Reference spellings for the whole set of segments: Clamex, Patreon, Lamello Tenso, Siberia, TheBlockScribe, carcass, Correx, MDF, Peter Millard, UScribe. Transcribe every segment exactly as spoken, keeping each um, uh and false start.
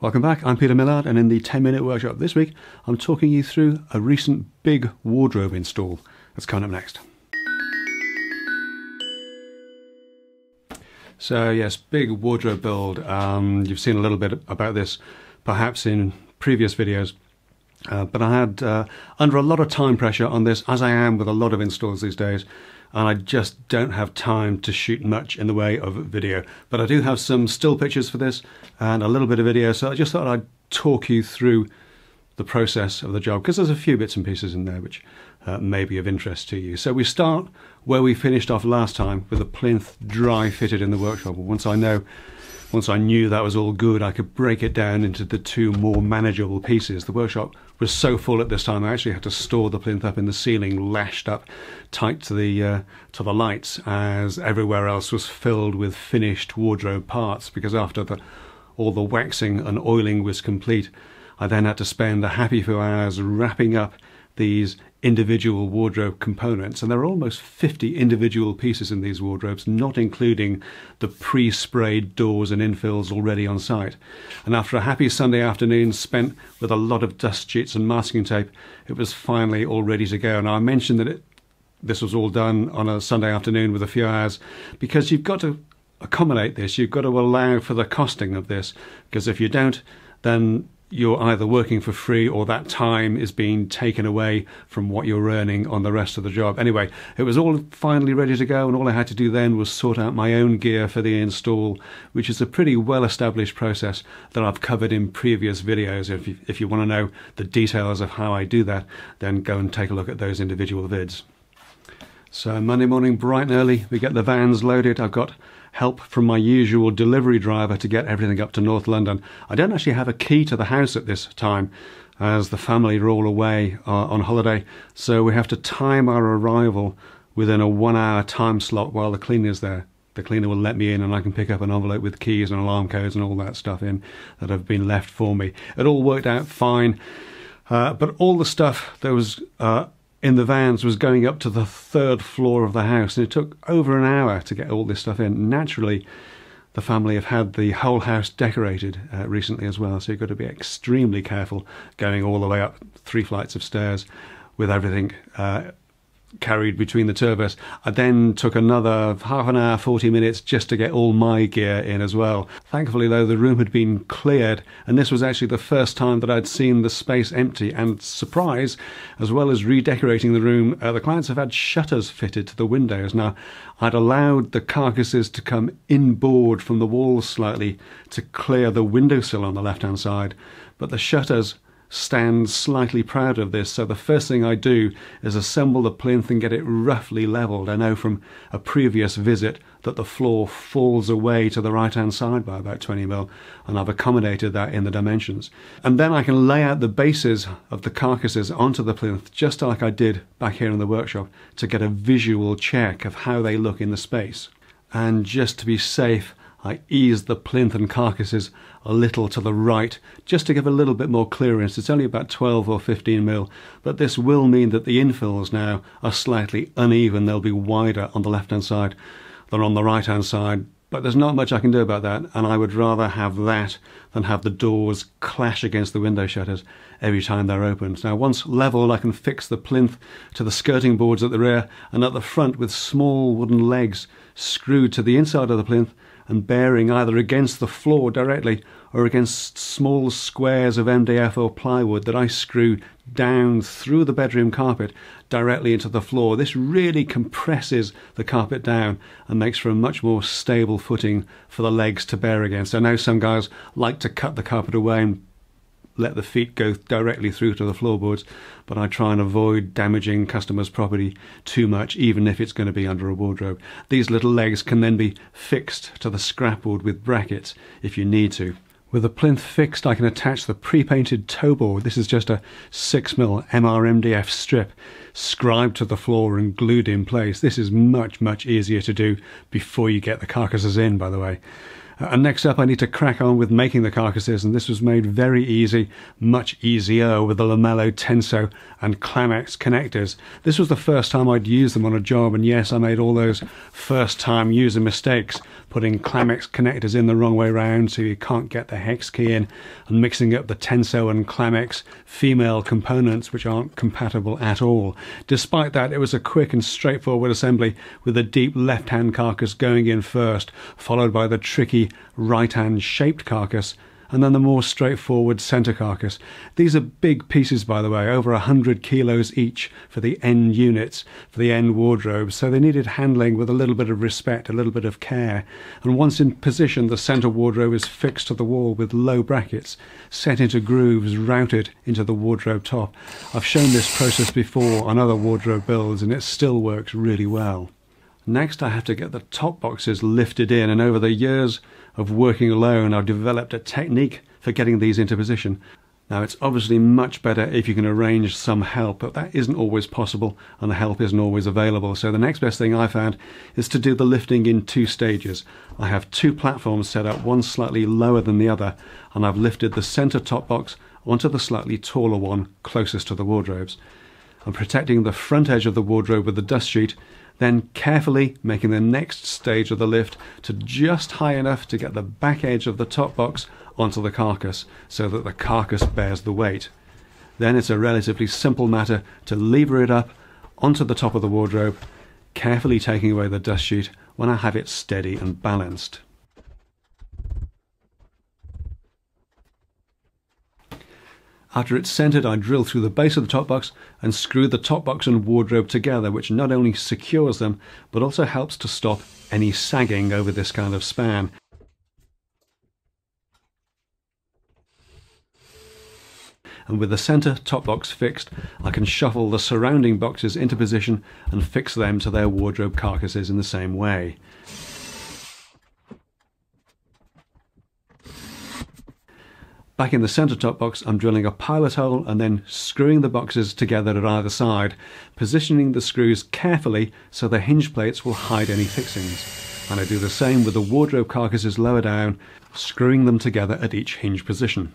Welcome back, I'm Peter Millard, and in the ten minute workshop this week, I'm talking you through a recent big wardrobe install that's coming up next. So yes, big wardrobe build. Um, you've seen a little bit about this perhaps in previous videos, uh, but I had uh, under a lot of time pressure on this, as I am with a lot of installs these days, and I just don't have time to shoot much in the way of video. But I do have some still pictures for this and a little bit of video, so I just thought I'd talk you through the process of the job, because there's a few bits and pieces in there which uh, may be of interest to you. So we start where we finished off last time, with the plinth dry fitted in the workshop. Once I know, once I knew that was all good, I could break it down into the two more manageable pieces. The workshop was so full at this time, I actually had to store the plinth up in the ceiling, lashed up tight to the uh, to the lights, as everywhere else was filled with finished wardrobe parts. Because after the, all the waxing and oiling was complete, I then had to spend a happy few hours wrapping up these individual wardrobe components, and there are almost fifty individual pieces in these wardrobes, not including the pre-sprayed doors and infills already on site. And after a happy Sunday afternoon spent with a lot of dust sheets and masking tape, it was finally all ready to go. And I mentioned that it, this was all done on a Sunday afternoon with a few hours, because you've got to accommodate this, you've got to allow for the costing of this, because if you don't, then you're either working for free or that time is being taken away from what you're earning on the rest of the job. Anyway, it was all finally ready to go, and all I had to do then was sort out my own gear for the install, which is a pretty well-established process that I've covered in previous videos. If you, if you want to know the details of how I do that, then go and take a look at those individual vids. So Monday morning, bright and early, we get the vans loaded. I've got help from my usual delivery driver to get everything up to North London. I don't actually have a key to the house at this time, as the family are all away uh, on holiday, so we have to time our arrival within a one hour time slot while the cleaner's there. The cleaner will let me in, and I can pick up an envelope with keys and alarm codes and all that stuff in that have been left for me. It all worked out fine, uh, but all the stuff that was uh, in the vans was going up to the third floor of the house, and it took over an hour to get all this stuff in. Naturally, the family have had the whole house decorated uh, recently as well, so you've got to be extremely careful going all the way up three flights of stairs with everything uh, carried between the two of us. I then took another half an hour, forty minutes, just to get all my gear in as well. Thankfully, though, the room had been cleared, and this was actually the first time that I'd seen the space empty. And surprise, as well as redecorating the room, uh, the clients have had shutters fitted to the windows. Now, I'd allowed the carcasses to come inboard from the walls slightly to clear the windowsill on the left-hand side, but the shutters stand slightly proud of this, so the first thing I do is assemble the plinth and get it roughly levelled. I know from a previous visit that the floor falls away to the right hand side by about twenty mil, and I've accommodated that in the dimensions. And then I can lay out the bases of the carcasses onto the plinth, just like I did back here in the workshop, to get a visual check of how they look in the space. And just to be safe, I ease the plinth and carcasses a little to the right, just to give a little bit more clearance. It's only about twelve or fifteen mil, but this will mean that the infills now are slightly uneven. They'll be wider on the left-hand side than on the right-hand side, but there's not much I can do about that, and I would rather have that than have the doors clash against the window shutters every time they're opened. Now, once levelled, I can fix the plinth to the skirting boards at the rear, and at the front with small wooden legs screwed to the inside of the plinth, and bearing either against the floor directly or against small squares of M D F or plywood that I screw down through the bedroom carpet directly into the floor. This really compresses the carpet down and makes for a much more stable footing for the legs to bear against. I know some guys like to cut the carpet away and let the feet go directly through to the floorboards, but I try and avoid damaging customers' property too much, even if it's going to be under a wardrobe. These little legs can then be fixed to the scrapboard with brackets if you need to. With the plinth fixed, I can attach the pre-painted toe board. This is just a six mil M R M D F strip scribed to the floor and glued in place. This is much, much easier to do before you get the carcasses in, by the way. And next up, I need to crack on with making the carcasses, and this was made very easy, much easier, with the Lamello Tenso and Clamex connectors. This was the first time I'd used them on a job, and yes, I made all those first-time user mistakes, putting Clamex connectors in the wrong way round so you can't get the hex key in, and mixing up the Tenso and Clamex female components, which aren't compatible at all. Despite that, it was a quick and straightforward assembly, with the deep left-hand carcass going in first, followed by the tricky right-hand shaped carcass, and then the more straightforward centre carcass. These are big pieces, by the way, over one hundred kilos each for the end units, for the end wardrobes, so they needed handling with a little bit of respect, a little bit of care. And once in position, the centre wardrobe is fixed to the wall with low brackets, set into grooves, routed into the wardrobe top. I've shown this process before on other wardrobe builds, and it still works really well. Next, I have to get the top boxes lifted in, and over the years of working alone, I've developed a technique for getting these into position. Now, it's obviously much better if you can arrange some help, but that isn't always possible, and the help isn't always available. So the next best thing I found is to do the lifting in two stages. I have two platforms set up, one slightly lower than the other, and I've lifted the centre top box onto the slightly taller one closest to the wardrobes. I'm protecting the front edge of the wardrobe with the dust sheet, then carefully making the next stage of the lift to just high enough to get the back edge of the top box onto the carcass, so that the carcass bears the weight. Then it's a relatively simple matter to lever it up onto the top of the wardrobe, carefully taking away the dust sheet when I have it steady and balanced. After it's centered, I drill through the base of the top box and screw the top box and wardrobe together, which not only secures them, but also helps to stop any sagging over this kind of span. And with the center top box fixed, I can shuffle the surrounding boxes into position and fix them to their wardrobe carcasses in the same way. Back in the centre top box, I'm drilling a pilot hole and then screwing the boxes together at either side, positioning the screws carefully so the hinge plates will hide any fixings. And I do the same with the wardrobe carcasses lower down, screwing them together at each hinge position.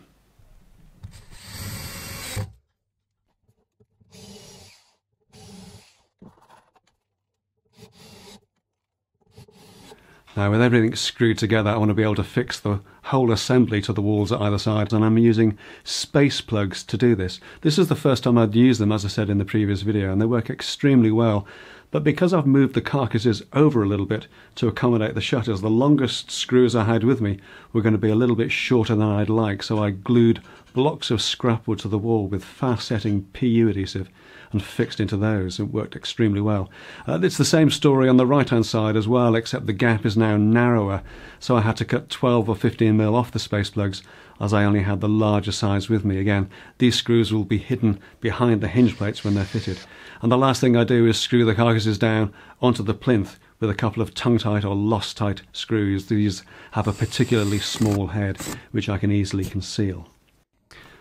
Now, with everything screwed together, I want to be able to fix the whole assembly to the walls at either side, and I'm using space plugs to do this. This is the first time I'd used them, as I said in the previous video, and they work extremely well. But because I've moved the carcasses over a little bit to accommodate the shutters, the longest screws I had with me were going to be a little bit shorter than I'd like, so I glued blocks of scrap wood to the wall with fast-setting P U adhesive and fixed into those. It worked extremely well. Uh, it's the same story on the right-hand side as well, except the gap is now narrower, so I had to cut twelve or fifteen mil off the space plugs, as I only had the larger size with me. Again, these screws will be hidden behind the hinge plates when they're fitted. And the last thing I do is screw the carcasses down onto the plinth with a couple of tongue-tight or lost-tight screws. These have a particularly small head, which I can easily conceal.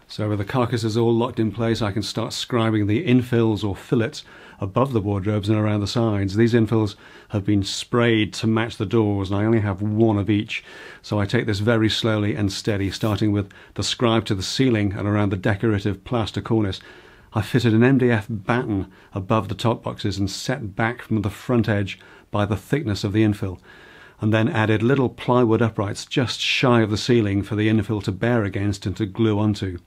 So with the carcasses all locked in place, I can start scribing the infills or fillets above the wardrobes and around the sides. These infills have been sprayed to match the doors, and I only have one of each. So I take this very slowly and steady, starting with the scribe to the ceiling and around the decorative plaster cornice. I fitted an M D F batten above the top boxes and set back from the front edge by the thickness of the infill, and then added little plywood uprights just shy of the ceiling for the infill to bear against and to glue onto.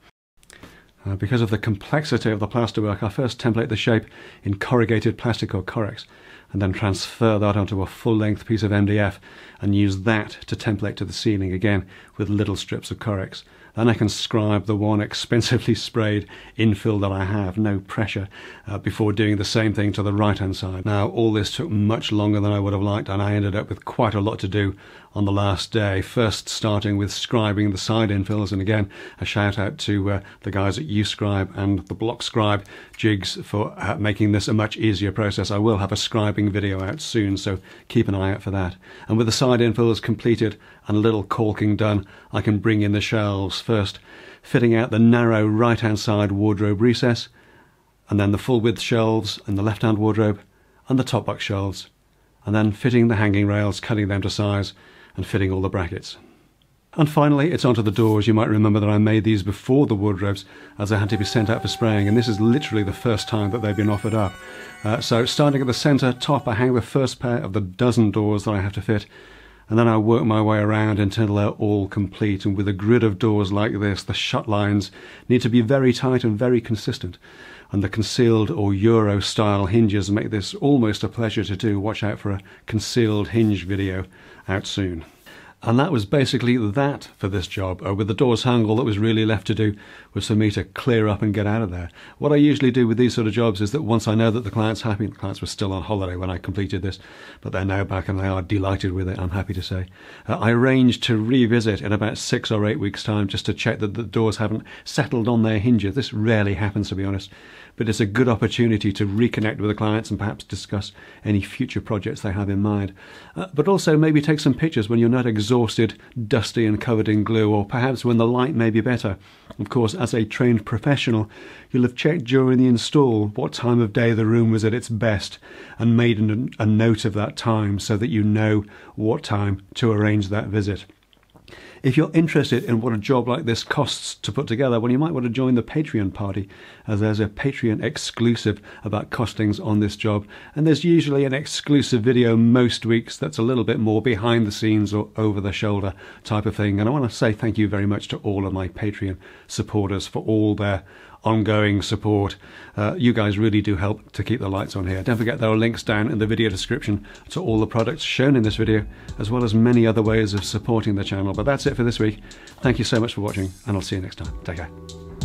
Uh, because of the complexity of the plasterwork, I first template the shape in corrugated plastic or Correx, and then transfer that onto a full-length piece of M D F and use that to template to the ceiling again with little strips of Correx. Then I can scribe the one expensively sprayed infill that I have, no pressure, uh, before doing the same thing to the right-hand side. Now, all this took much longer than I would have liked, and I ended up with quite a lot to do on the last day, first starting with scribing the side infills. And again, a shout out to uh, the guys at UScribe and the Block Scribe jigs for uh, making this a much easier process. I will have a scribing video out soon, so keep an eye out for that. And with the side infills completed and a little caulking done, I can bring in the shelves, first fitting out the narrow right-hand side wardrobe recess, and then the full-width shelves in the left-hand wardrobe and the top box shelves, and then fitting the hanging rails, cutting them to size, and fitting all the brackets. And finally, it's onto the doors. You might remember that I made these before the wardrobes as they had to be sent out for spraying, and this is literally the first time that they've been offered up. Uh, so starting at the centre top, I hang the first pair of the dozen doors that I have to fit, and then I work my way around until they're all complete. And with a grid of doors like this, the shut lines need to be very tight and very consistent. And the concealed or Euro style hinges make this almost a pleasure to do. Watch out for a concealed hinge video out soon. And that was basically that for this job. Uh, with the doors hung, all that was really left to do was for me to clear up and get out of there. What I usually do with these sort of jobs is that once I know that the client's happy — the clients were still on holiday when I completed this, but they're now back and they are delighted with it, I'm happy to say — uh, I arrange to revisit in about six or eight weeks' time just to check that the doors haven't settled on their hinges. This rarely happens, to be honest, but it's a good opportunity to reconnect with the clients and perhaps discuss any future projects they have in mind. Uh, but also maybe take some pictures when you're not exactly exhausted, dusty and covered in glue, or perhaps when the light may be better. Of course, as a trained professional, you'll have checked during the install what time of day the room was at its best and made an, a note of that time so that you know what time to arrange that visit. If you're interested in what a job like this costs to put together, well, you might want to join the Patreon party, as there's a Patreon exclusive about costings on this job, and there's usually an exclusive video most weeks that's a little bit more behind the scenes or over the shoulder type of thing. And I want to say thank you very much to all of my Patreon supporters for all their ongoing support. Uh, you guys really do help to keep the lights on here. Don't forget there are links down in the video description to all the products shown in this video, as well as many other ways of supporting the channel. But that's it for this week. Thank you so much for watching, and I'll see you next time. Take care.